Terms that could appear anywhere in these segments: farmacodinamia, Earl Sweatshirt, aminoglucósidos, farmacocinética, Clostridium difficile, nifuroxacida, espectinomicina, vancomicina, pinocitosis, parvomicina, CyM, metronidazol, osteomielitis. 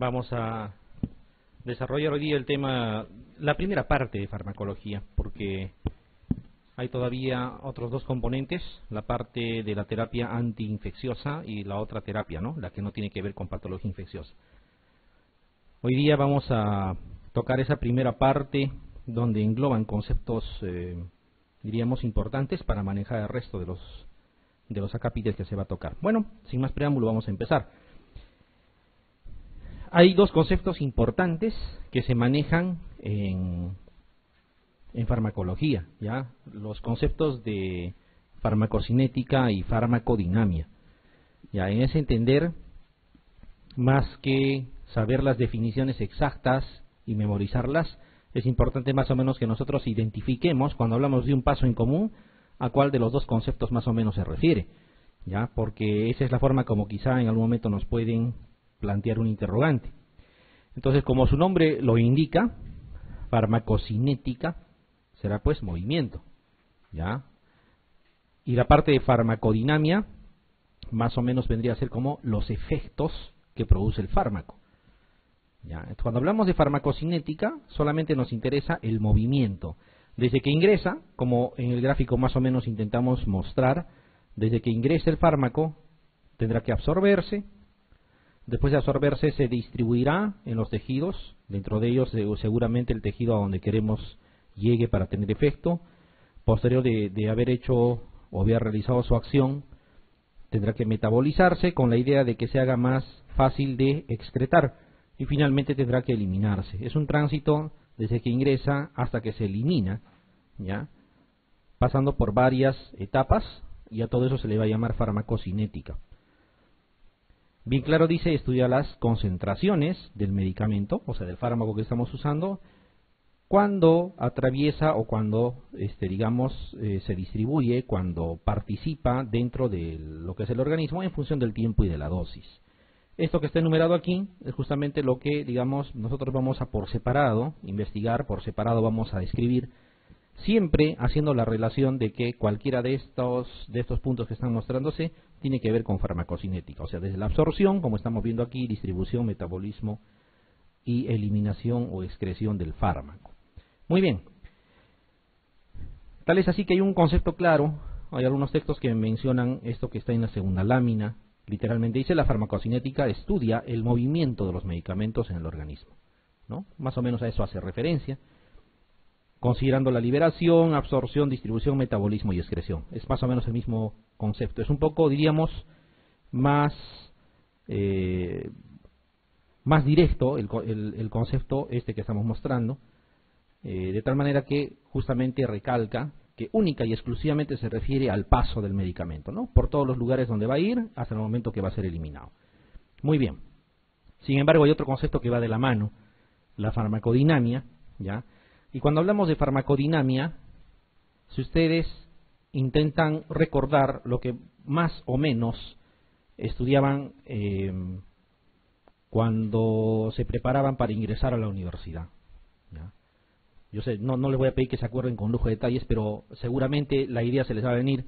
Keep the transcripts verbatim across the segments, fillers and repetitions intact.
Vamos a desarrollar hoy día el tema, la primera parte de farmacología, porque hay todavía otros dos componentes, la parte de la terapia antiinfecciosa y la otra terapia, ¿no? La que no tiene que ver con patología infecciosa. Hoy día vamos a tocar esa primera parte donde engloban conceptos, eh, diríamos, importantes para manejar el resto de los, de los acápites que se va a tocar. Bueno, sin más preámbulo vamos a empezar. Hay dos conceptos importantes que se manejan en, en farmacología, ¿ya? Los conceptos de farmacocinética y farmacodinamia. Ya, en ese entender, más que saber las definiciones exactas y memorizarlas, es importante más o menos que nosotros identifiquemos, cuando hablamos de un paso en común, a cuál de los dos conceptos más o menos se refiere, ¿ya? Porque esa es la forma como quizá en algún momento nos pueden plantear un interrogante. Entonces, como su nombre lo indica, farmacocinética será pues movimiento, ¿ya? Y la parte de farmacodinamia más o menos vendría a ser como los efectos que produce el fármaco, ¿ya? Entonces, cuando hablamos de farmacocinética solamente nos interesa el movimiento. Desde que ingresa, como en el gráfico más o menos intentamos mostrar, desde que ingresa el fármaco tendrá que absorberse. Después de absorberse se distribuirá en los tejidos, dentro de ellos seguramente el tejido a donde queremos llegue para tener efecto. Posterior de, de haber hecho o haber realizado su acción, tendrá que metabolizarse con la idea de que se haga más fácil de excretar y finalmente tendrá que eliminarse. Es un tránsito desde que ingresa hasta que se elimina, ¿ya? Pasando por varias etapas y a todo eso se le va a llamar farmacocinética. Bien claro dice, estudia las concentraciones del medicamento, o sea, del fármaco que estamos usando, cuando atraviesa o cuando, este, digamos, eh, se distribuye, cuando participa dentro de lo que es el organismo en función del tiempo y de la dosis. Esto que está enumerado aquí es justamente lo que, digamos, nosotros vamos a por separado investigar, por separado vamos a describir, siempre haciendo la relación de que cualquiera de estos, de estos puntos que están mostrándose tiene que ver con farmacocinética. O sea, desde la absorción, como estamos viendo aquí, distribución, metabolismo y eliminación o excreción del fármaco. Muy bien. Tal es así que hay un concepto claro. Hay algunos textos que mencionan esto que está en la segunda lámina. Literalmente dice, la farmacocinética estudia el movimiento de los medicamentos en el organismo, ¿no? Más o menos a eso hace referencia, considerando la liberación, absorción, distribución, metabolismo y excreción. Es más o menos el mismo concepto. Es un poco, diríamos, más, eh, más directo el, el, el concepto este que estamos mostrando, eh, de tal manera que justamente recalca que única y exclusivamente se refiere al paso del medicamento, ¿no? Por todos los lugares donde va a ir hasta el momento que va a ser eliminado. Muy bien. Sin embargo, hay otro concepto que va de la mano, la farmacodinamia, ¿ya? Y cuando hablamos de farmacodinamia, si ustedes intentan recordar lo que más o menos estudiaban eh, cuando se preparaban para ingresar a la universidad, ¿ya? Yo sé, no, no les voy a pedir que se acuerden con lujo de detalles, pero seguramente la idea se les va a venir.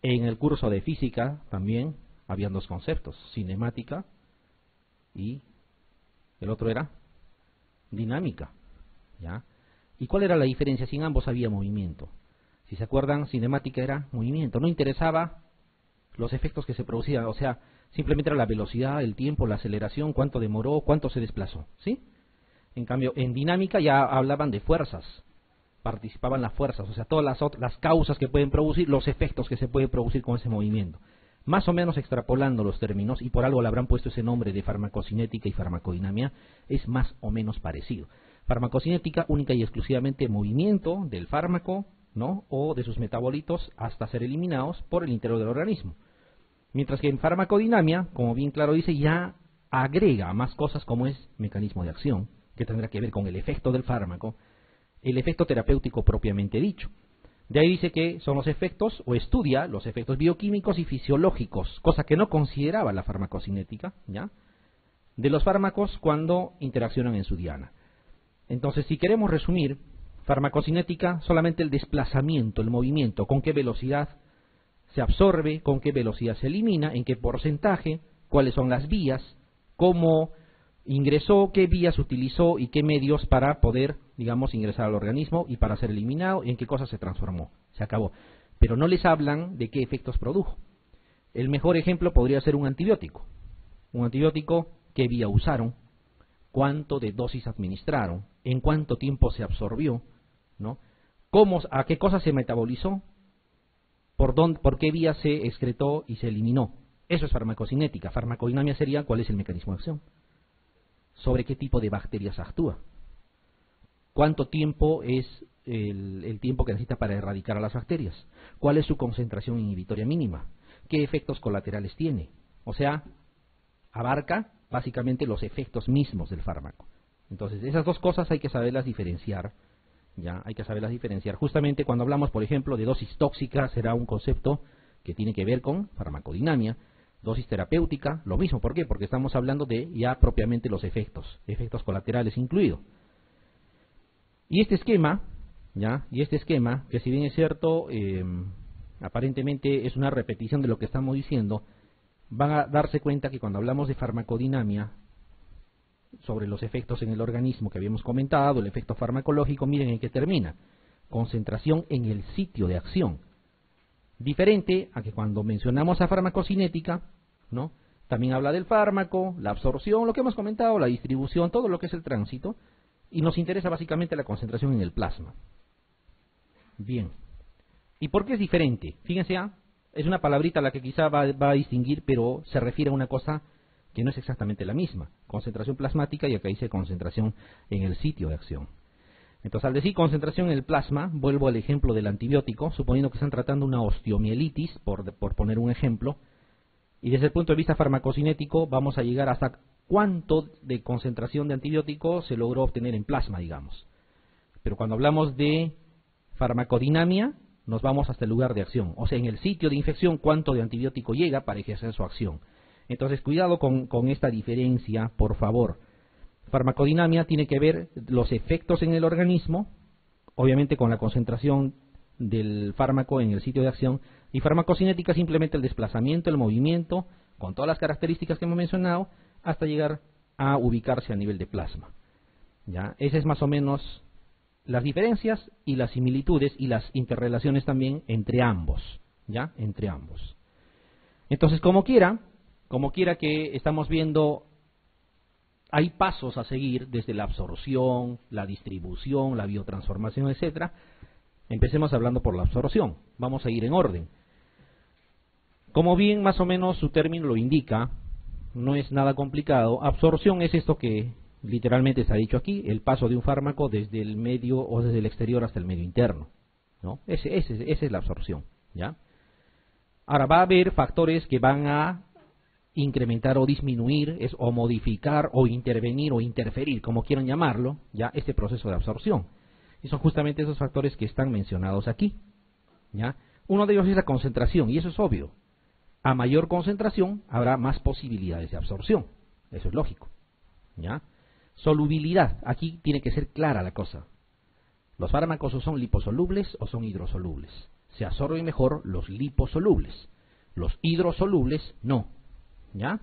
En el curso de física también habían dos conceptos, cinemática y el otro era dinámica, ¿ya? ¿Y cuál era la diferencia? Si en ambos había movimiento. Si se acuerdan, cinemática era movimiento. No interesaba los efectos que se producían. O sea, simplemente era la velocidad, el tiempo, la aceleración, cuánto demoró, cuánto se desplazó, ¿sí? En cambio, en dinámica ya hablaban de fuerzas. Participaban las fuerzas. O sea, todas las, otras, las causas que pueden producir, los efectos que se pueden producir con ese movimiento. Más o menos extrapolando los términos, y por algo le habrán puesto ese nombre de farmacocinética y farmacodinamia, es más o menos parecido. Farmacocinética única y exclusivamente movimiento del fármaco, ¿no? O de sus metabolitos hasta ser eliminados por el interior del organismo. Mientras que en farmacodinamia, como bien claro dice, ya agrega más cosas como es mecanismo de acción, que tendrá que ver con el efecto del fármaco, el efecto terapéutico propiamente dicho. De ahí dice que son los efectos, o estudia los efectos bioquímicos y fisiológicos, cosa que no consideraba la farmacocinética, ¿ya? De los fármacos cuando interaccionan en su diana. Entonces, si queremos resumir, farmacocinética, solamente el desplazamiento, el movimiento, con qué velocidad se absorbe, con qué velocidad se elimina, en qué porcentaje, cuáles son las vías, cómo ingresó, qué vías utilizó y qué medios para poder, digamos, ingresar al organismo y para ser eliminado, y en qué cosas se transformó, se acabó. Pero no les hablan de qué efectos produjo. El mejor ejemplo podría ser un antibiótico. Un antibiótico, qué vía usaron, cuánto de dosis administraron, en cuánto tiempo se absorbió, ¿no? ¿Cómo, a qué cosa se metabolizó? ¿Por dónde, por qué vía se excretó y se eliminó? Eso es farmacocinética. Farmacodinamia sería cuál es el mecanismo de acción, sobre qué tipo de bacterias actúa, cuánto tiempo es el, el tiempo que necesita para erradicar a las bacterias, cuál es su concentración inhibitoria mínima, qué efectos colaterales tiene. O sea, abarca básicamente los efectos mismos del fármaco. Entonces, esas dos cosas hay que saberlas diferenciar, ya, hay que saberlas diferenciar. Justamente cuando hablamos, por ejemplo, de dosis tóxica, será un concepto que tiene que ver con farmacodinamia. Dosis terapéutica, lo mismo. ¿Por qué? Porque estamos hablando de ya propiamente los efectos, efectos colaterales incluido. Y este esquema, ya, y este esquema, que si bien es cierto, eh, aparentemente es una repetición de lo que estamos diciendo, van a darse cuenta que cuando hablamos de farmacodinamia, sobre los efectos en el organismo que habíamos comentado, el efecto farmacológico, miren en qué termina. Concentración en el sitio de acción. Diferente a que cuando mencionamos a farmacocinética, ¿no? También habla del fármaco, la absorción, lo que hemos comentado, la distribución, todo lo que es el tránsito, y nos interesa básicamente la concentración en el plasma. Bien. ¿Y por qué es diferente? Fíjense, ¿ah? Es una palabrita a la que quizá va, va a distinguir, pero se refiere a una cosa que no es exactamente la misma. Concentración plasmática, y acá dice concentración en el sitio de acción. Entonces, al decir concentración en el plasma, vuelvo al ejemplo del antibiótico, suponiendo que están tratando una osteomielitis, por, por poner un ejemplo, y desde el punto de vista farmacocinético vamos a llegar hasta cuánto de concentración de antibiótico se logró obtener en plasma, digamos. Pero cuando hablamos de farmacodinamia, nos vamos hasta el lugar de acción, o sea, en el sitio de infección, cuánto de antibiótico llega para ejercer su acción. Entonces, cuidado con, con esta diferencia, por favor. Farmacodinamia tiene que ver los efectos en el organismo, obviamente con la concentración del fármaco en el sitio de acción, y farmacocinética simplemente el desplazamiento, el movimiento, con todas las características que hemos mencionado, hasta llegar a ubicarse a nivel de plasma. ¿Ya? Esas son más o menos las diferencias y las similitudes y las interrelaciones también entre ambos, ¿ya? Entre ambos. Entonces, como quiera, como quiera que estamos viendo, hay pasos a seguir desde la absorción, la distribución, la biotransformación, etcétera. Empecemos hablando por la absorción. Vamos a ir en orden. Como bien más o menos su término lo indica, no es nada complicado. Absorción es esto que literalmente se ha dicho aquí, el paso de un fármaco desde el medio o desde el exterior hasta el medio interno, ¿no? Ese, ese, esa es la absorción, ¿ya? Ahora va a haber factores que van a incrementar o disminuir, es, o modificar o intervenir o interferir, como quieran llamarlo, ya este proceso de absorción. Y son justamente esos factores que están mencionados aquí, ¿ya? Uno de ellos es la concentración, y eso es obvio. A mayor concentración habrá más posibilidades de absorción, eso es lógico, ¿ya? Solubilidad, aquí tiene que ser clara la cosa. Los fármacos o son liposolubles o son hidrosolubles. Se absorben mejor los liposolubles, los hidrosolubles no. ¿Ya?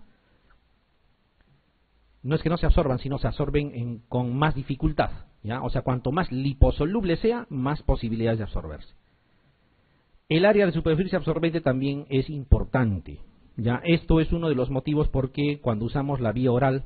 No es que no se absorban, sino se absorben en, con más dificultad, ¿ya? O sea, cuanto más liposoluble sea, más posibilidades de absorberse. El área de superficie absorbente también es importante, ¿ya? Esto es uno de los motivos por qué cuando usamos la vía oral,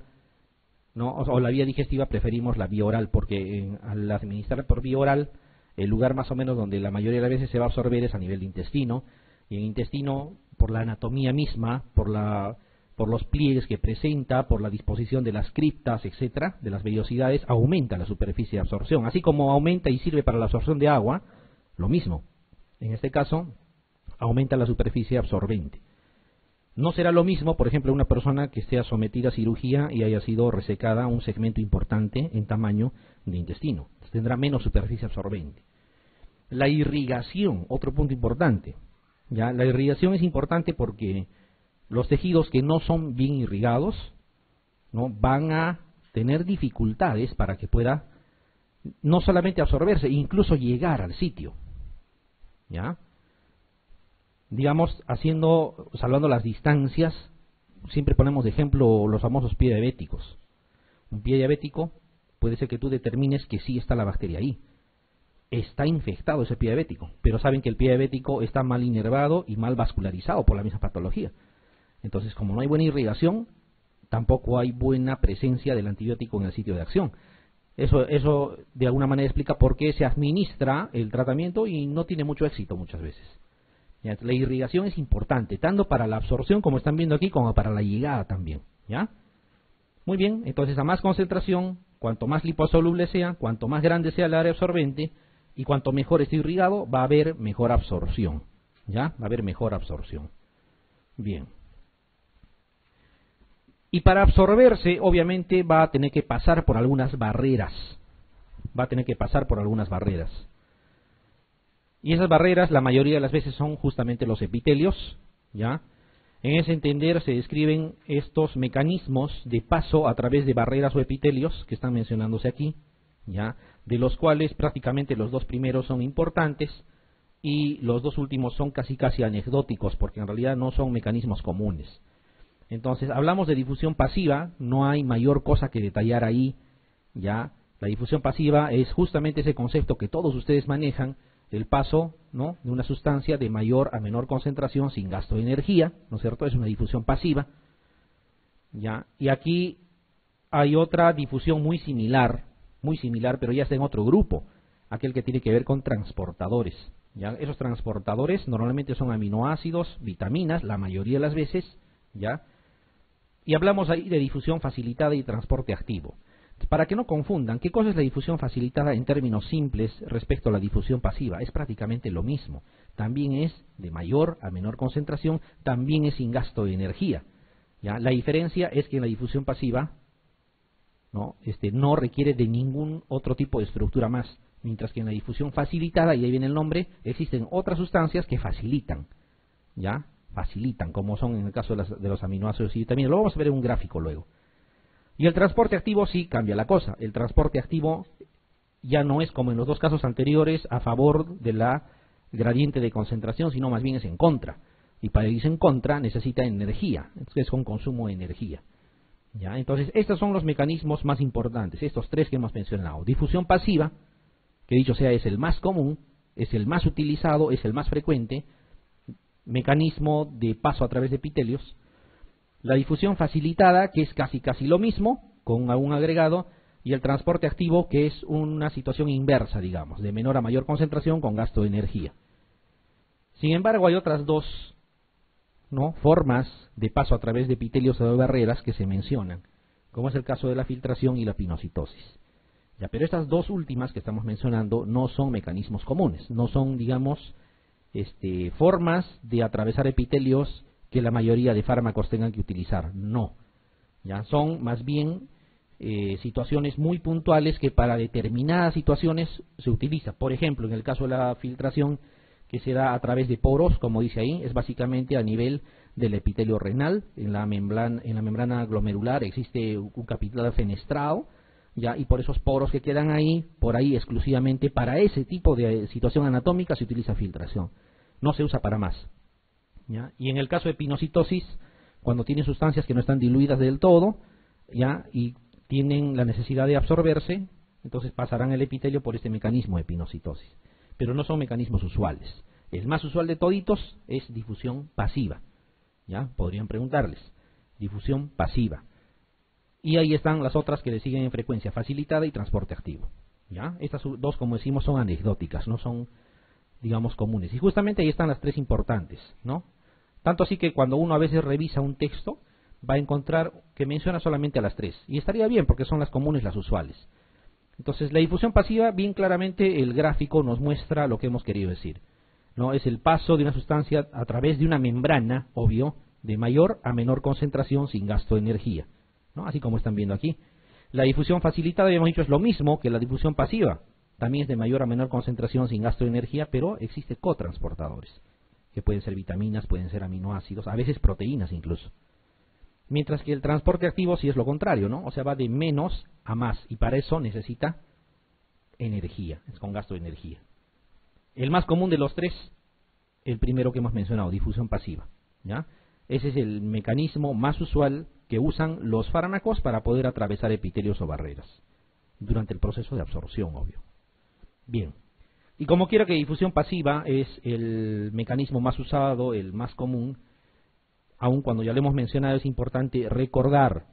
¿no? o, o la vía digestiva, preferimos la vía oral, porque en, al administrar por vía oral, el lugar más o menos donde la mayoría de las veces se va a absorber es a nivel de intestino, y el intestino, por la anatomía misma, por la... por los pliegues que presenta, por la disposición de las criptas, etcétera, de las vellosidades, aumenta la superficie de absorción. Así como aumenta y sirve para la absorción de agua, lo mismo. En este caso, aumenta la superficie absorbente. No será lo mismo, por ejemplo, una persona que sea sometida a cirugía y haya sido resecada un segmento importante en tamaño de intestino. Tendrá menos superficie absorbente. La irrigación, otro punto importante. ¿Ya? La irrigación es importante porque los tejidos que no son bien irrigados, ¿no? van a tener dificultades para que pueda no solamente absorberse, incluso llegar al sitio, ¿ya? Digamos, haciendo, salvando las distancias, siempre ponemos de ejemplo los famosos prediabéticos. un pie diabético, puede ser que tú determines que sí está la bacteria ahí. Está infectado ese pie diabético, pero saben que el pie diabético está mal inervado y mal vascularizado por la misma patología. Entonces, como no hay buena irrigación, tampoco hay buena presencia del antibiótico en el sitio de acción. Eso, eso de alguna manera explica por qué se administra el tratamiento y no tiene mucho éxito muchas veces. ¿Ya? La irrigación es importante, tanto para la absorción, como están viendo aquí, como para la llegada también. ¿Ya? Muy bien, entonces a más concentración, cuanto más liposoluble sea, cuanto más grande sea el área absorbente, y cuanto mejor esté irrigado, va a haber mejor absorción. ¿Ya? Va a haber mejor absorción. Bien. Y para absorberse, obviamente, va a tener que pasar por algunas barreras. Va a tener que pasar por algunas barreras. Y esas barreras, la mayoría de las veces, son justamente los epitelios. ¿Ya? En ese entender, se describen estos mecanismos de paso a través de barreras o epitelios que están mencionándose aquí. ¿Ya? De los cuales prácticamente los dos primeros son importantes y los dos últimos son casi casi anecdóticos, porque en realidad no son mecanismos comunes. Entonces, hablamos de difusión pasiva, no hay mayor cosa que detallar ahí, ¿ya? La difusión pasiva es justamente ese concepto que todos ustedes manejan, el paso, ¿no?, de una sustancia de mayor a menor concentración sin gasto de energía, ¿no es cierto? Es una difusión pasiva, ¿ya? Y aquí hay otra difusión muy similar, muy similar, pero ya está en otro grupo, aquel que tiene que ver con transportadores. ¿Ya? Esos transportadores normalmente son aminoácidos, vitaminas, la mayoría de las veces, ¿ya? Y hablamos ahí de difusión facilitada y transporte activo. Para que no confundan, ¿qué cosa es la difusión facilitada en términos simples respecto a la difusión pasiva? Es prácticamente lo mismo. También es de mayor a menor concentración, también es sin gasto de energía. ¿Ya? La diferencia es que en la difusión pasiva, ¿no?, Este, no requiere de ningún otro tipo de estructura más, mientras que en la difusión facilitada, y ahí viene el nombre, existen otras sustancias que facilitan, ¿ya? Facilitan, como son en el caso de, las, de los aminoácidos y vitaminas. Lo vamos a ver en un gráfico luego. Y el transporte activo sí cambia la cosa. El transporte activo ya no es como en los dos casos anteriores a favor de la gradiente de concentración, sino más bien es en contra. Y para irse en contra necesita energía, es con consumo de energía. ¿Ya? Entonces, estos son los mecanismos más importantes, estos tres que hemos mencionado. Difusión pasiva, que dicho sea es el más común, es el más utilizado, es el más frecuente, mecanismo de paso a través de epitelios. La difusión facilitada, que es casi casi lo mismo, con algún agregado, y el transporte activo, que es una situación inversa, digamos, de menor a mayor concentración con gasto de energía. Sin embargo, hay otras dos, ¿no?, formas de paso a través de epitelios o de barreras que se mencionan, como es el caso de la filtración y la pinocitosis. Ya, pero estas dos últimas que estamos mencionando no son mecanismos comunes, no son, digamos, este, formas de atravesar epitelios que la mayoría de fármacos tengan que utilizar, no. Ya, son más bien eh, situaciones muy puntuales que para determinadas situaciones se utiliza. Por ejemplo, en el caso de la filtración, que se da a través de poros, como dice ahí, es básicamente a nivel del epitelio renal. En la membrana, en la membrana glomerular existe un capilar fenestrado, ¿ya?, y por esos poros que quedan ahí, por ahí exclusivamente para ese tipo de situación anatómica se utiliza filtración. No se usa para más. ¿Ya? Y en el caso de pinocitosis, cuando tiene sustancias que no están diluidas del todo, ¿ya?, y tienen la necesidad de absorberse, entonces pasarán el epitelio por este mecanismo de pinocitosis. Pero no son mecanismos usuales. El más usual de toditos es difusión pasiva. ¿Ya? Podrían preguntarles. Difusión pasiva. Y ahí están las otras que le siguen en frecuencia facilitada y transporte activo. ¿Ya? Estas dos, como decimos, son anecdóticas, no son, digamos, comunes. Y justamente ahí están las tres importantes, ¿no? Tanto así que cuando uno a veces revisa un texto, va a encontrar que menciona solamente a las tres. Y estaría bien, porque son las comunes, las usuales. Entonces, la difusión pasiva, bien claramente el gráfico nos muestra lo que hemos querido decir, ¿no? Es el paso de una sustancia a través de una membrana, obvio, de mayor a menor concentración sin gasto de energía, ¿no? Así como están viendo aquí. La difusión facilitada, ya hemos dicho, es lo mismo que la difusión pasiva. También es de mayor a menor concentración sin gasto de energía, pero existen cotransportadores, que pueden ser vitaminas, pueden ser aminoácidos, a veces proteínas incluso. Mientras que el transporte activo sí es lo contrario, ¿no? O sea, va de menos a más, y para eso necesita energía, es con gasto de energía. El más común de los tres, el primero que hemos mencionado, difusión pasiva, ¿ya? Ese es el mecanismo más usual que usan los fármacos para poder atravesar epitelios o barreras, durante el proceso de absorción, obvio. Bien, y como quiera que difusión pasiva es el mecanismo más usado, el más común, aun cuando ya lo hemos mencionado, es importante recordar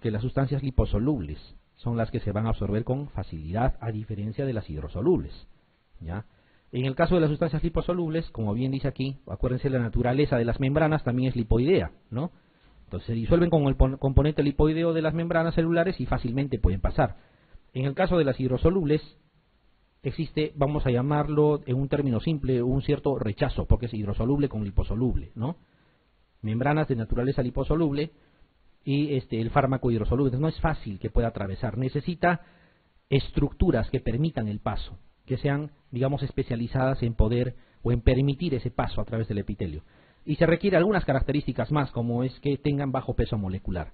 que las sustancias liposolubles son las que se van a absorber con facilidad, a diferencia de las hidrosolubles, ¿ya? En el caso de las sustancias liposolubles, como bien dice aquí, acuérdense, la naturaleza de las membranas también es lipoidea, ¿no? Entonces se disuelven con el componente lipoideo de las membranas celulares y fácilmente pueden pasar. En el caso de las hidrosolubles, existe, vamos a llamarlo en un término simple, un cierto rechazo, porque es hidrosoluble con liposoluble, ¿no? Membranas de naturaleza liposoluble y este, el fármaco hidrosoluble. Entonces, no es fácil que pueda atravesar, necesita estructuras que permitan el paso, que sean, digamos, especializadas en poder o en permitir ese paso a través del epitelio. Y se requiere algunas características más, como es que tengan bajo peso molecular.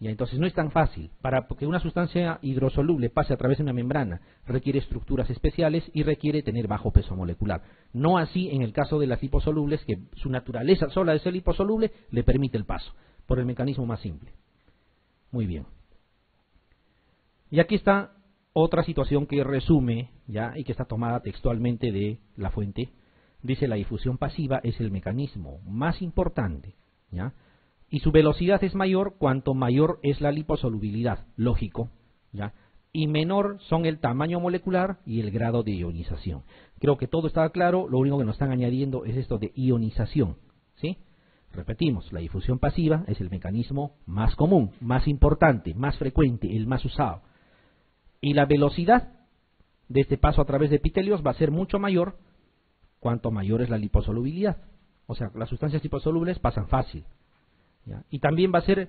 Y entonces no es tan fácil. Para que una sustancia hidrosoluble pase a través de una membrana, requiere estructuras especiales y requiere tener bajo peso molecular. No así en el caso de las liposolubles, que su naturaleza sola de ser liposoluble le permite el paso, por el mecanismo más simple. Muy bien. Y aquí está otra situación que resume, ya, y que está tomada textualmente de la fuente. Dice: la difusión pasiva es el mecanismo más importante, ¿ya? Y su velocidad es mayor cuanto mayor es la liposolubilidad, lógico, ¿ya? Y menor son el tamaño molecular y el grado de ionización. Creo que todo estaba claro, lo único que nos están añadiendo es esto de ionización, ¿sí? Repetimos, la difusión pasiva es el mecanismo más común, más importante, más frecuente, el más usado. Y la velocidad de este paso a través de epitelios va a ser mucho mayor cuanto mayor es la liposolubilidad. O sea, las sustancias liposolubles pasan fácil, ¿ya? Y también va a ser,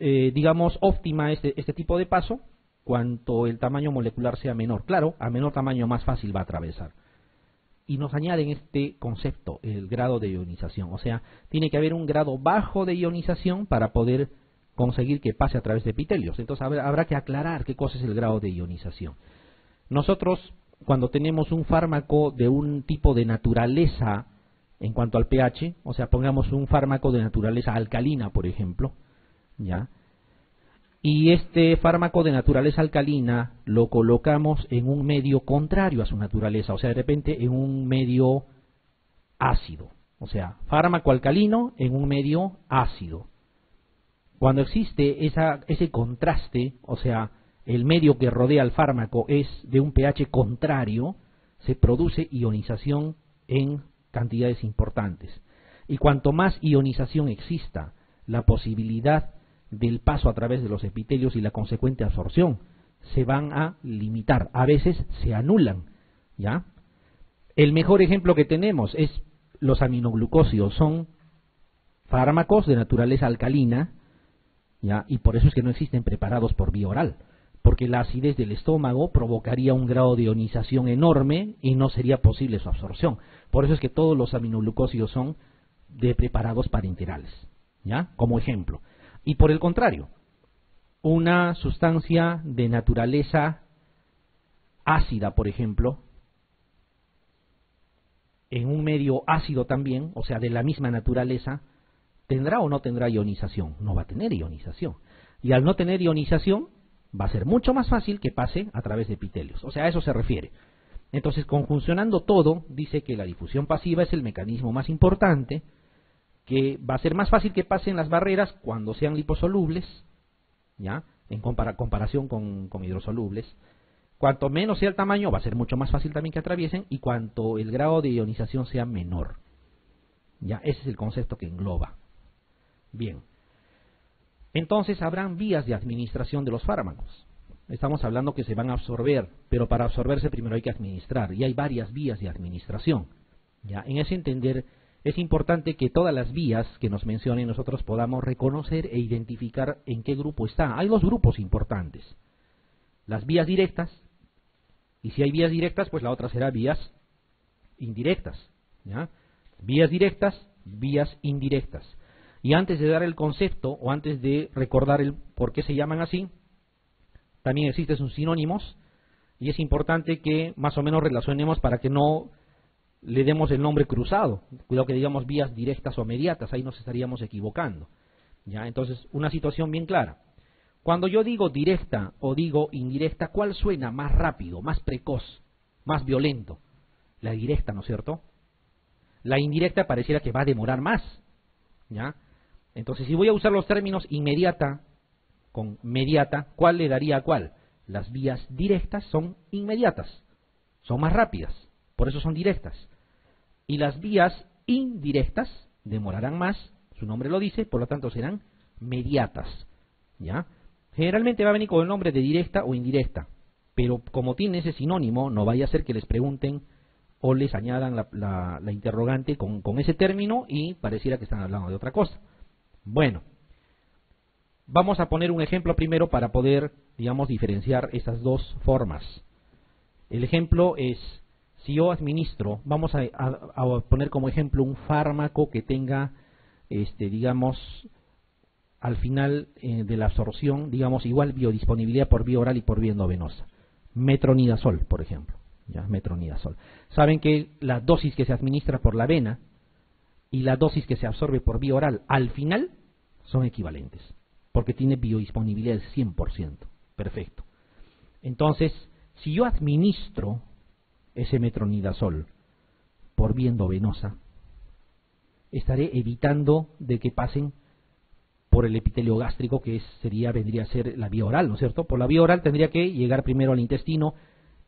eh, digamos, óptima este, este tipo de paso cuanto el tamaño molecular sea menor. Claro, a menor tamaño más fácil va a atravesar. Y nos añaden este concepto, el grado de ionización. O sea, tiene que haber un grado bajo de ionización para poder conseguir que pase a través de epitelios. Entonces habrá que aclarar qué cosa es el grado de ionización. Nosotros, cuando tenemos un fármaco de un tipo de naturaleza en cuanto al pH, o sea, pongamos un fármaco de naturaleza alcalina, por ejemplo, ¿ya? Y este fármaco de naturaleza alcalina lo colocamos en un medio contrario a su naturaleza, o sea, de repente en un medio ácido. O sea, fármaco alcalino en un medio ácido. Cuando existe esa, ese contraste, o sea, el medio que rodea al fármaco es de un pH contrario, se produce ionización en cantidades importantes. Y cuanto más ionización exista, la posibilidad del paso a través de los epitelios y la consecuente absorción se van a limitar, a veces se anulan, ¿ya? El mejor ejemplo que tenemos es los aminoglucósidos, son fármacos de naturaleza alcalina, ¿ya? Y por eso es que no existen preparados por vía oral, porque la acidez del estómago provocaría un grado de ionización enorme y no sería posible su absorción. Por eso es que todos los aminoglucósidos son de preparados parenterales, ¿ya? Como ejemplo. Y por el contrario, una sustancia de naturaleza ácida, por ejemplo, en un medio ácido también, o sea, de la misma naturaleza, ¿tendrá o no tendrá ionización? No va a tener ionización. Y al no tener ionización, va a ser mucho más fácil que pase a través de epitelios. O sea, a eso se refiere. Entonces, conjuncionando todo, dice que la difusión pasiva es el mecanismo más importante, que va a ser más fácil que pasen las barreras cuando sean liposolubles, ¿ya? En compara comparación con, con hidrosolubles. Cuanto menos sea el tamaño, va a ser mucho más fácil también que atraviesen, y cuanto el grado de ionización sea menor, ¿ya? Ese es el concepto que engloba. Bien, entonces habrán vías de administración de los fármacos. Estamos hablando que se van a absorber, pero para absorberse primero hay que administrar, y hay varias vías de administración, ¿ya? En ese entender, es importante que todas las vías que nos mencionen nosotros podamos reconocer e identificar en qué grupo está. Hay dos grupos importantes: las vías directas, y si hay vías directas, pues la otra será vías indirectas, ¿ya? Vías directas, vías indirectas. Y antes de dar el concepto, o antes de recordar el por qué se llaman así, también existen sus sinónimos, y es importante que más o menos relacionemos para que no le demos el nombre cruzado. Cuidado que digamos vías directas o mediatas, ahí nos estaríamos equivocando. ¿Ya? Entonces, una situación bien clara. Cuando yo digo directa o digo indirecta, ¿cuál suena más rápido, más precoz, más violento? La directa, ¿no es cierto? La indirecta pareciera que va a demorar más, ¿ya? Entonces, si voy a usar los términos inmediata con mediata, ¿cuál le daría a cuál? Las vías directas son inmediatas, son más rápidas, por eso son directas. Y las vías indirectas demorarán más, su nombre lo dice, por lo tanto serán mediatas, ¿ya? Generalmente va a venir con el nombre de directa o indirecta, pero como tiene ese sinónimo, no vaya a ser que les pregunten o les añadan la, la, la interrogante con, con ese término y pareciera que están hablando de otra cosa. Bueno, vamos a poner un ejemplo primero para poder, digamos, diferenciar esas dos formas. El ejemplo es, si yo administro, vamos a, a, a poner como ejemplo un fármaco que tenga, este, digamos, al final eh, de la absorción, digamos, igual biodisponibilidad por vía oral y por vía endovenosa. Metronidazol, por ejemplo. Ya, metronidazol. Saben que la dosis que se administra por la vena y la dosis que se absorbe por vía oral al final son equivalentes, porque tiene biodisponibilidad del cien por ciento. Perfecto. Entonces, si yo administro ese metronidazol por vía endovenosa, estaré evitando de que pasen por el epitelio gástrico, que sería, vendría a ser la vía oral, ¿no es cierto? Por la vía oral tendría que llegar primero al intestino,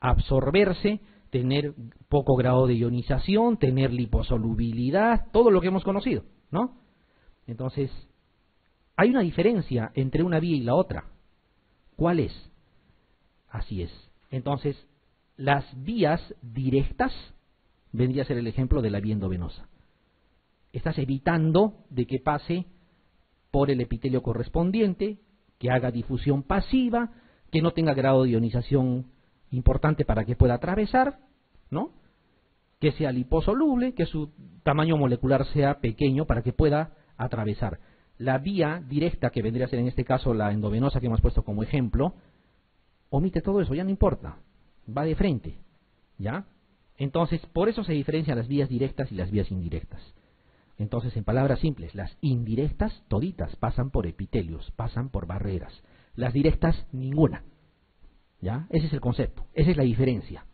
absorberse, tener poco grado de ionización, tener liposolubilidad, todo lo que hemos conocido, ¿no? Entonces, hay una diferencia entre una vía y la otra. ¿Cuál es? Así es. Entonces, las vías directas vendría a ser el ejemplo de la vía endovenosa. Estás evitando de que pase por el epitelio correspondiente, que haga difusión pasiva, que no tenga grado de ionización importante para que pueda atravesar, ¿no? Que sea liposoluble, que su tamaño molecular sea pequeño para que pueda atravesar. La vía directa, que vendría a ser en este caso la endovenosa que hemos puesto como ejemplo, omite todo eso, ya no importa, va de frente, ¿ya? Entonces, por eso se diferencian las vías directas y las vías indirectas. Entonces, en palabras simples, las indirectas toditas pasan por epitelios, pasan por barreras. Las directas, ninguna. ¿Ya? Ese es el concepto, esa es la diferencia.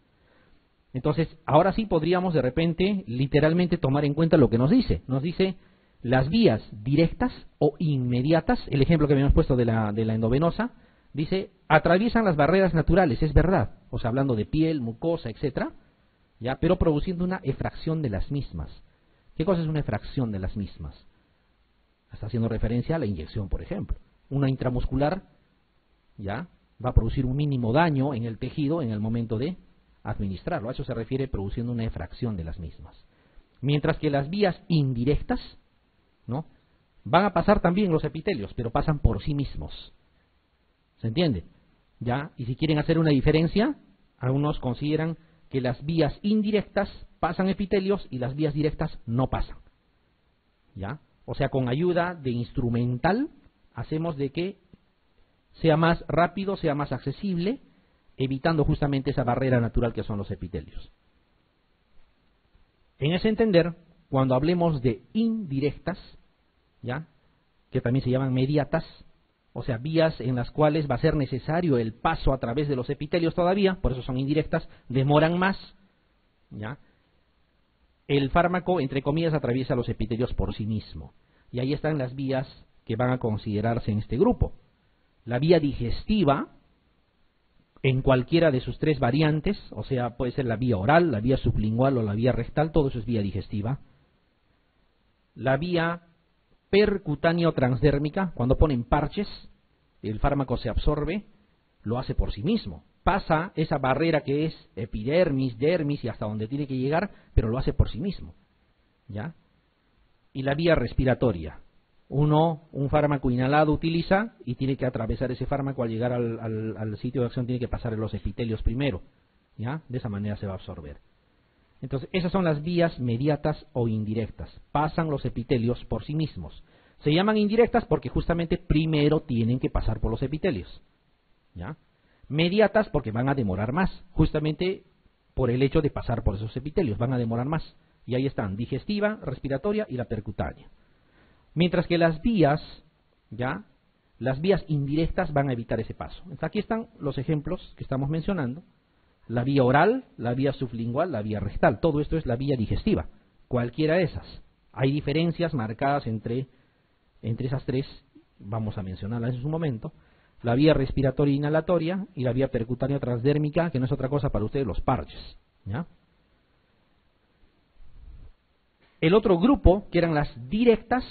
Entonces, ahora sí podríamos de repente, literalmente, tomar en cuenta lo que nos dice. Nos dice las vías directas o inmediatas, el ejemplo que habíamos puesto de la, de la endovenosa, dice, atraviesan las barreras naturales, es verdad, o sea, hablando de piel, mucosa, etcétera, ¿ya? Pero produciendo una efracción de las mismas. ¿Qué cosa es una efracción de las mismas? Está haciendo referencia a la inyección, por ejemplo. Una intramuscular, ¿ya?, va a producir un mínimo daño en el tejido en el momento de administrarlo. A eso se refiere produciendo una efracción de las mismas. Mientras que las vías indirectas, ¿no?, van a pasar también los epitelios, pero pasan por sí mismos. ¿Se entiende? ¿Ya? Y si quieren hacer una diferencia, algunos consideran que las vías indirectas pasan epitelios y las vías directas no pasan. ¿Ya? O sea, con ayuda de instrumental hacemos de que sea más rápido, sea más accesible, evitando justamente esa barrera natural que son los epitelios. En ese entender, cuando hablemos de indirectas, ¿ya?, que también se llaman mediatas, o sea, vías en las cuales va a ser necesario el paso a través de los epitelios todavía, por eso son indirectas, demoran más, ¿ya?, el fármaco, entre comillas, atraviesa los epitelios por sí mismo. Y ahí están las vías que van a considerarse en este grupo. La vía digestiva, en cualquiera de sus tres variantes, o sea, puede ser la vía oral, la vía sublingual o la vía rectal, todo eso es vía digestiva. La vía percutánea o transdérmica, cuando ponen parches, el fármaco se absorbe, lo hace por sí mismo. Pasa esa barrera que es epidermis, dermis y hasta donde tiene que llegar, pero lo hace por sí mismo, ¿ya? Y la vía respiratoria. Uno, un fármaco inhalado utiliza y tiene que atravesar ese fármaco al llegar al, al, al sitio de acción, tiene que pasar los epitelios primero, ¿ya? De esa manera se va a absorber. Entonces, esas son las vías mediatas o indirectas. Pasan los epitelios por sí mismos. Se llaman indirectas porque justamente primero tienen que pasar por los epitelios, ¿ya? Mediatas porque van a demorar más, justamente por el hecho de pasar por esos epitelios, van a demorar más. Y ahí están, digestiva, respiratoria y la percutánea. Mientras que las vías ¿ya? Las vías indirectas van a evitar ese paso. Entonces, aquí están los ejemplos que estamos mencionando. La vía oral, la vía sublingual, la vía rectal. Todo esto es la vía digestiva. Cualquiera de esas. Hay diferencias marcadas entre, entre esas tres. Vamos a mencionarlas en su momento. La vía respiratoria inhalatoria y la vía percutánea transdérmica, que no es otra cosa para ustedes los parches, ¿ya? El otro grupo, que eran las directas,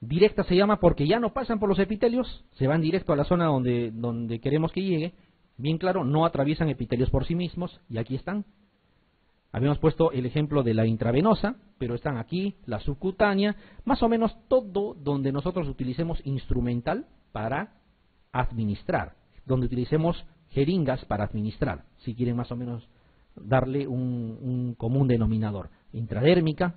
directas se llama porque ya no pasan por los epitelios, se van directo a la zona donde, donde queremos que llegue, bien claro, no atraviesan epitelios por sí mismos, y aquí están. Habíamos puesto el ejemplo de la intravenosa, pero están aquí, la subcutánea, más o menos todo donde nosotros utilicemos instrumental para administrar, donde utilicemos jeringas para administrar, si quieren más o menos darle un, un común denominador. Intradérmica,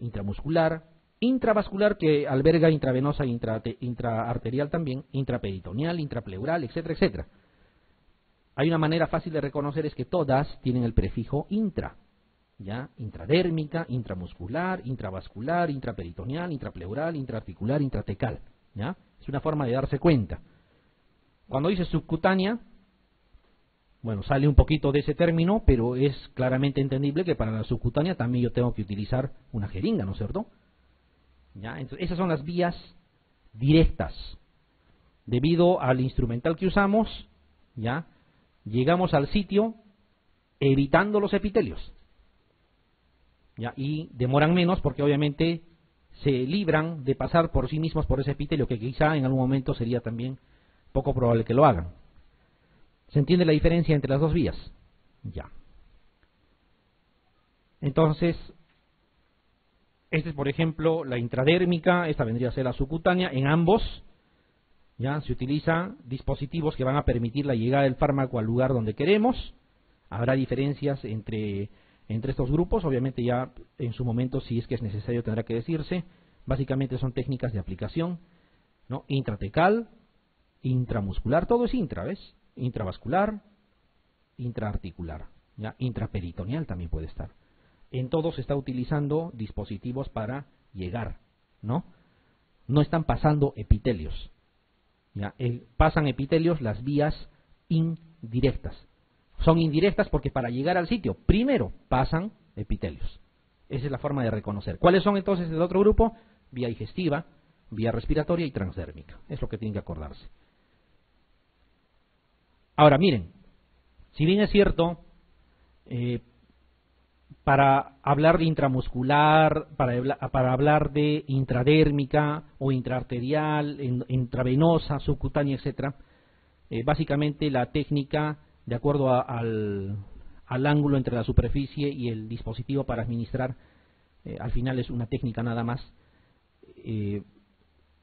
intramuscular, intravascular, que alberga intravenosa e intra, intraarterial también, intraperitoneal, intrapleural, etcétera, etcétera. Hay una manera fácil de reconocer, es que todas tienen el prefijo intra, ¿ya? Intradérmica, intramuscular, intravascular, intraperitoneal, intrapleural, intraarticular, intratecal, ¿ya? Es una forma de darse cuenta. Cuando dice subcutánea, bueno, sale un poquito de ese término, pero es claramente entendible que para la subcutánea también yo tengo que utilizar una jeringa, ¿no es cierto? ¿Ya? Entonces, esas son las vías directas. Debido al instrumental que usamos, ¿ya? Llegamos al sitio evitando los epitelios, ¿ya? Y demoran menos porque obviamente se libran de pasar por sí mismos por ese epitelio, que quizá en algún momento sería también poco probable que lo hagan. ¿Se entiende la diferencia entre las dos vías? Ya. Entonces, esta es, por ejemplo, la intradérmica, esta vendría a ser la subcutánea. En ambos, ya, se utilizan dispositivos que van a permitir la llegada del fármaco al lugar donde queremos. Habrá diferencias entre... Entre estos grupos, obviamente ya en su momento, si es que es necesario, tendrá que decirse. Básicamente son técnicas de aplicación, ¿no? Intratecal, intramuscular, todo es intra, ¿ves? Intravascular, intraarticular, ¿ya? Intraperitoneal también puede estar. En todo se está utilizando dispositivos para llegar, ¿no? No están pasando epitelios, ¿ya? El, pasan epitelios las vías indirectas. Son indirectas porque para llegar al sitio, primero pasan epitelios. Esa es la forma de reconocer. ¿Cuáles son entonces el otro grupo? Vía digestiva, vía respiratoria y transdérmica. Es lo que tienen que acordarse. Ahora, miren, si bien es cierto, eh, para hablar de intramuscular, para, para hablar de intradérmica o intraarterial, intravenosa, subcutánea, etcétera, eh, básicamente la técnica... de acuerdo a, al, al ángulo entre la superficie y el dispositivo para administrar, eh, al final es una técnica nada más. Eh,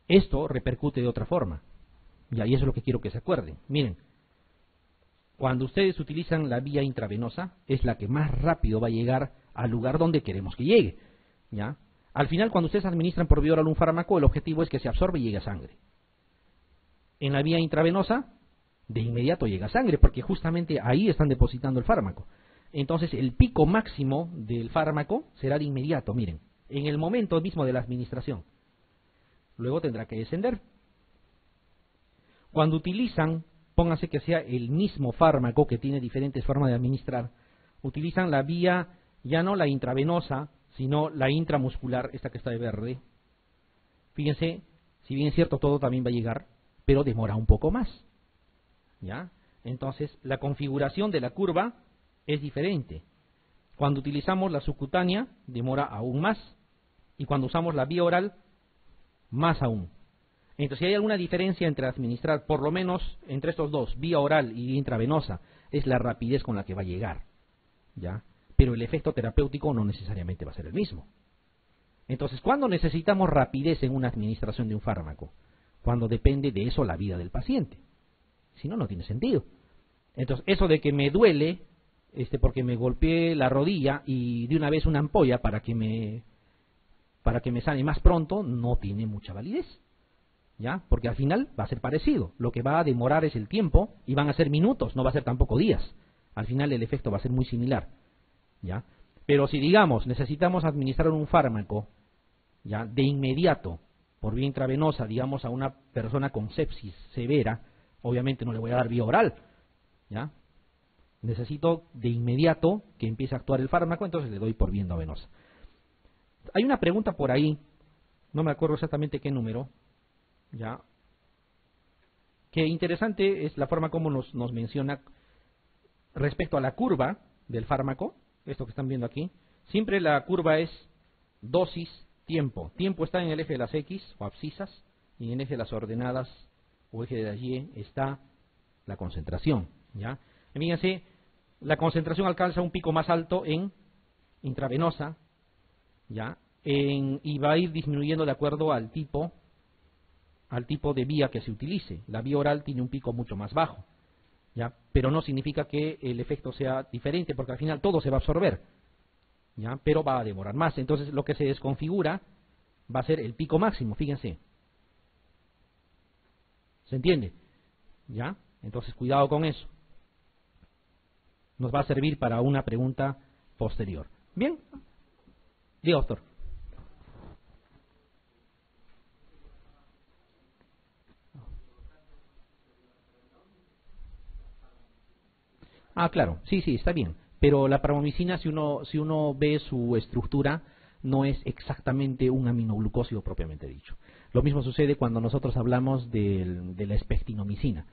esto repercute de otra forma, ya, y eso es lo que quiero que se acuerden. Miren, cuando ustedes utilizan la vía intravenosa, es la que más rápido va a llegar al lugar donde queremos que llegue, ¿ya? Al final, cuando ustedes administran por vía oral un fármaco, el objetivo es que se absorbe y llegue a sangre. En la vía intravenosa, de inmediato llega sangre, porque justamente ahí están depositando el fármaco. Entonces, el pico máximo del fármaco será de inmediato, miren, en el momento mismo de la administración. Luego tendrá que descender. Cuando utilizan, pónganse que sea el mismo fármaco que tiene diferentes formas de administrar, utilizan la vía, ya no la intravenosa, sino la intramuscular, esta que está de verde. Fíjense, si bien es cierto, todo también va a llegar, pero demora un poco más, ¿ya? Entonces, la configuración de la curva es diferente. Cuando utilizamos la subcutánea, demora aún más. Y cuando usamos la vía oral, más aún. Entonces, si hay alguna diferencia entre administrar, por lo menos entre estos dos, vía oral y intravenosa, es la rapidez con la que va a llegar, ¿ya? Pero el efecto terapéutico no necesariamente va a ser el mismo. Entonces, ¿cuándo necesitamos rapidez en una administración de un fármaco? Cuando depende de eso la vida del paciente. Si no, no tiene sentido. Entonces, eso de que me duele este, porque me golpeé la rodilla y de una vez una ampolla para que me para que me sane más pronto, no tiene mucha validez, ¿ya? Porque al final va a ser parecido. Lo que va a demorar es el tiempo y van a ser minutos, no va a ser tampoco días. Al final el efecto va a ser muy similar, ¿ya? Pero si digamos necesitamos administrar un fármaco, ¿ya?, de inmediato por vía intravenosa, digamos, a una persona con sepsis severa, obviamente no le voy a dar vía oral, ¿ya? Necesito de inmediato que empiece a actuar el fármaco, entonces le doy por vía endovenosa. Hay una pregunta por ahí, no me acuerdo exactamente qué número, ¿ya? Que interesante es la forma como nos, nos menciona respecto a la curva del fármaco, esto que están viendo aquí. Siempre la curva es dosis, tiempo. Tiempo está en el eje de las X o abscisas, y en el eje de las ordenadas o eje de las Y está la concentración, ¿ya? Fíjense, la concentración alcanza un pico más alto en intravenosa, ¿ya? En, y va a ir disminuyendo de acuerdo al tipo al tipo de vía que se utilice. La vía oral tiene un pico mucho más bajo, ¿ya? Pero no significa que el efecto sea diferente, porque al final todo se va a absorber, ¿ya? Pero va a demorar más. Entonces lo que se desconfigura va a ser el pico máximo, fíjense. ¿Se entiende? ¿Ya? Entonces cuidado con eso. Nos va a servir para una pregunta posterior. Bien, diga, doctor. Ah, claro, sí, sí, está bien. Pero la parvomicina, si uno, si uno ve su estructura, no es exactamente un aminoglucósido propiamente dicho. Lo mismo sucede cuando nosotros hablamos del, de la espectinomicina.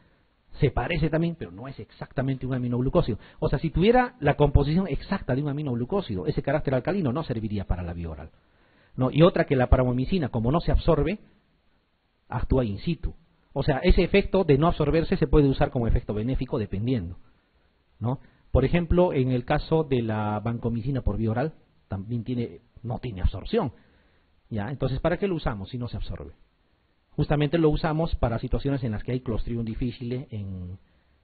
Se parece también, pero no es exactamente un aminoglucósido. O sea, si tuviera la composición exacta de un aminoglucósido, ese carácter alcalino no serviría para la vía oral. No, y otra, que la parvomicina, como no se absorbe, actúa in situ. O sea, ese efecto de no absorberse se puede usar como efecto benéfico dependiendo, ¿no? Por ejemplo, en el caso de la vancomicina por vía oral, también tiene, no tiene absorción, ¿ya? Entonces, ¿para qué lo usamos si no se absorbe? Justamente lo usamos para situaciones en las que hay Clostridium difficile en,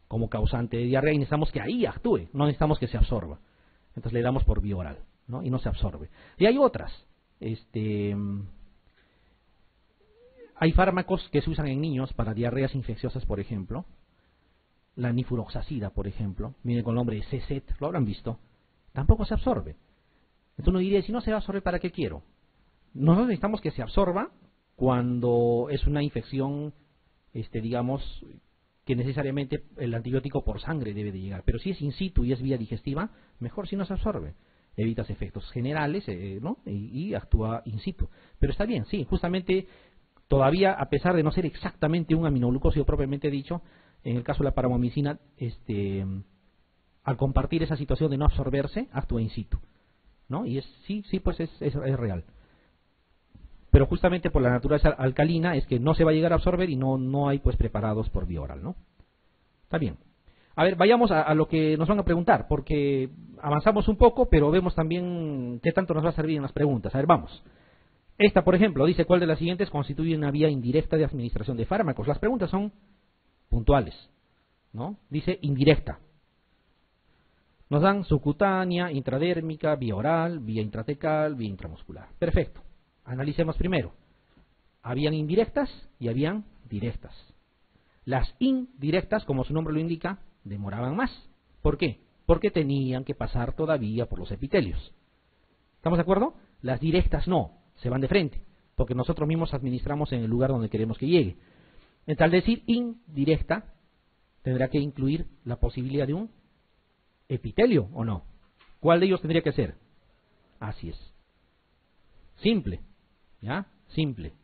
como causante de diarrea, y necesitamos que ahí actúe, no necesitamos que se absorba. Entonces le damos por vía oral, ¿no? Y no se absorbe. Y hay otras. Este, hay fármacos que se usan en niños para diarreas infecciosas, por ejemplo. La nifuroxacida, por ejemplo, viene con el nombre de C Z, lo habrán visto, tampoco se absorbe. Entonces uno diría, si no se va a absorber, ¿para qué quiero? Nosotros necesitamos que se absorba cuando es una infección, este, digamos, que necesariamente el antibiótico por sangre debe de llegar. Pero si es in situ y es vía digestiva, mejor si no se absorbe. Evitas efectos generales, eh, ¿no? Y, y actúa in situ. Pero está bien, sí, justamente todavía, a pesar de no ser exactamente un aminoglucósido propiamente dicho, en el caso de la parvomicina, este, al compartir esa situación de no absorberse, actúa in situ, ¿no? Y es, sí, sí, pues es, es, es real. Pero justamente por la naturaleza alcalina es que no se va a llegar a absorber y no, no hay pues preparados por vía oral, ¿no? Está bien. A ver, vayamos a, a lo que nos van a preguntar, porque avanzamos un poco, pero vemos también qué tanto nos va a servir en las preguntas. A ver, vamos. Esta, por ejemplo, dice, ¿cuál de las siguientes constituye una vía indirecta de administración de fármacos? Las preguntas son puntuales, ¿no? Dice indirecta. Nos dan subcutánea, intradérmica, vía oral, vía intratecal, vía intramuscular. Perfecto. Analicemos primero. Habían indirectas y habían directas. Las indirectas, como su nombre lo indica, demoraban más. ¿Por qué? Porque tenían que pasar todavía por los epitelios. ¿Estamos de acuerdo? Las directas no, se van de frente, porque nosotros mismos administramos en el lugar donde queremos que llegue. En tal decir indirecta, tendrá que incluir la posibilidad de un epitelio, ¿o no? ¿Cuál de ellos tendría que ser? Así es. Simple, ¿ya? Simple.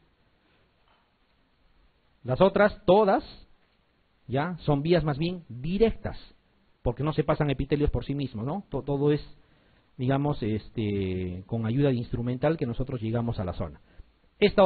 Las otras, todas, ¿ya? Son vías más bien directas, porque no se pasan epitelios por sí mismos, ¿no? Todo, todo es, digamos, este, con ayuda de instrumental que nosotros llegamos a la zona. Esta